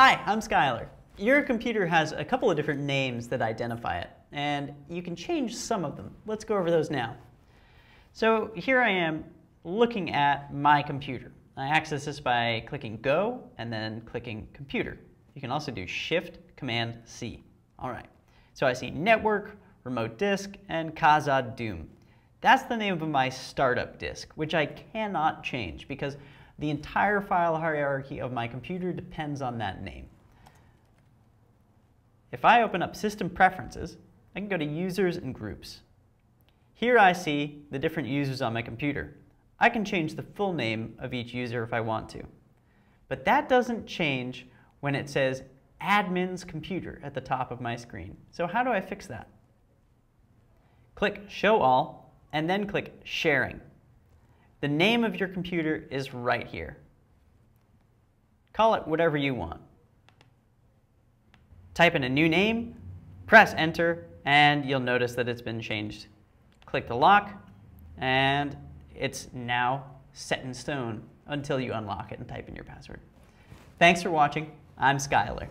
Hi, I'm Skylar. Your computer has a couple of different names that identify it, and you can change some of them. Let's go over those now. So here I am looking at my computer. I access this by clicking Go and then clicking Computer. You can also do Shift-Command-C. All right. So I see Network, Remote Disk, and Kaza Doom. That's the name of my startup disk, which I cannot change because the entire file hierarchy of my computer depends on that name. If I open up System Preferences, I can go to Users and Groups. Here I see the different users on my computer. I can change the full name of each user if I want to. But that doesn't change when it says Admin's Computer at the top of my screen. So how do I fix that? Click Show All, and then click Sharing. The name of your computer is right here. Call it whatever you want. Type in a new name, press Enter, and you'll notice that it's been changed. Click the lock, and it's now set in stone until you unlock it and type in your password. Thanks for watching. I'm Skylar.